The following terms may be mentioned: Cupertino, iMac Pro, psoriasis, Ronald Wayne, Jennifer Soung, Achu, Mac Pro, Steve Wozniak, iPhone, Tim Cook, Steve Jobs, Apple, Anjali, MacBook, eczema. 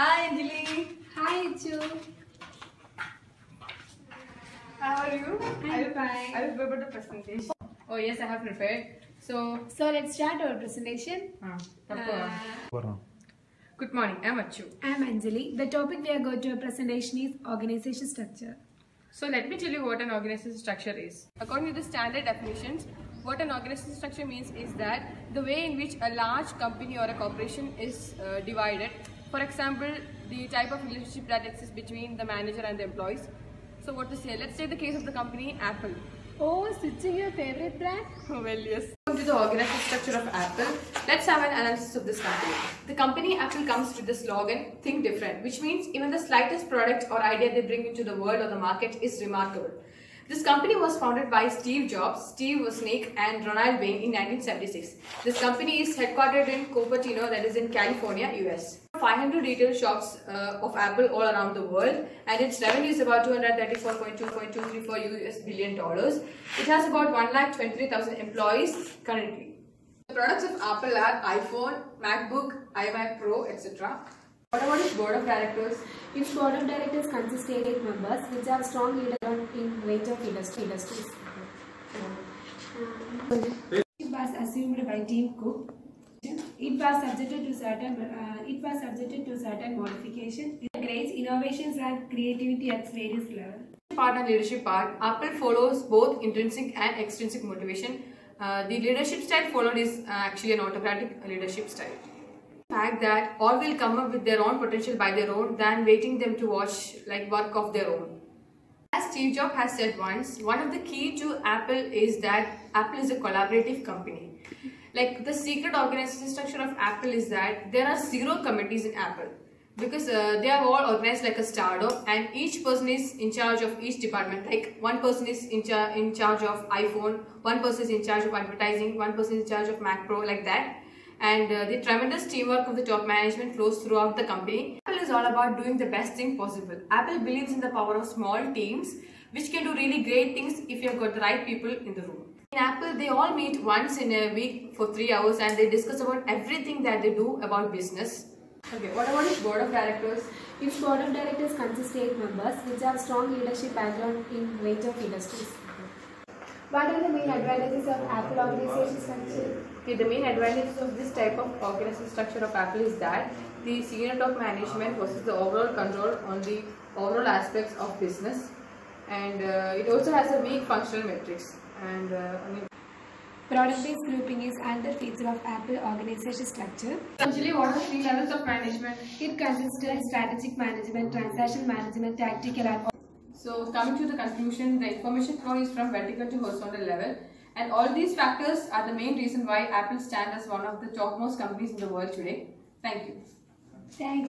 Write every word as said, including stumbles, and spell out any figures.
Hi Anjali. Hi Achu. How are you? I'm I will, fine. I will prepare the presentation. Oh yes, I have prepared. So, so let's start our presentation. Uh, uh, Good morning, I'm Achu. I'm Anjali. The topic we are going to our presentation is organization structure. So let me tell you what an organization structure is. According to the standard definitions, what an organization structure means is that the way in which a large company or a corporation is uh, divided. For example, the type of relationship that exists between the manager and the employees. So what to say? Let's take the case of the company Apple. Oh, switching your favorite brand? Well, yes. Come to the organization structure of Apple. Let's have an analysis of this company. The company Apple comes with the slogan, "Think Different," which means even the slightest product or idea they bring into the world or the market is remarkable. This company was founded by Steve Jobs, Steve Wozniak and Ronald Wayne in nineteen seventy-six. This company is headquartered in Cupertino, that is in California, U S. five hundred retail shops uh, of Apple all around the world, and its revenue is about two hundred thirty-four point two three four billion dollars. It has about one lakh twenty-three thousand employees currently. The products of Apple are iPhone, MacBook, iMac Pro, et cetera. What about its board of directors? Its board of directors consists of eight members, which are strong leaders in range of industries. It was assumed by Tim Cook. It was subjected to certain. Uh, it was subjected to certain modifications. It creates innovations and creativity at various levels. Part and leadership part. Apple follows both intrinsic and extrinsic motivation. Uh, the leadership style followed is uh, actually an autocratic leadership style. Fact that all will come up with their own potential by their own than waiting them to watch like work of their own. As Steve Jobs has said once, one of the key to Apple is that Apple is a collaborative company. Like the secret organization structure of Apple is that there are zero committees in Apple because uh, they are all organized like a startup, and each person is in charge of each department. Like one person is in, char in charge of iPhone, one person is in charge of advertising, one person is in charge of Mac Pro, like that. And uh, the tremendous teamwork of the top management flows throughout the company. Apple is all about doing the best thing possible. Apple believes in the power of small teams, which can do really great things if you have got the right people in the room. In Apple, they all meet once in a week for three hours and they discuss about everything that they do about business. Okay, what about its board of directors? Its board of directors consists of eight members, which have strong leadership background in range of industries. What are the main advantages of Apple organization structure? Okay, the main advantages of this type of organization structure of Apple is that the senior top management possesses the overall control on the overall aspects of business, and uh, it also has a weak functional matrix. And uh, I mean, product-based grouping is another feature of Apple organization structure. Actually, what are three levels of management? It consists of strategic management, transactional management, tactical, and so coming to the conclusion, the information flow is from vertical to horizontal level, and all these factors are the main reason why Apple stands as one of the topmost companies in the world today. Thank you. Thank you.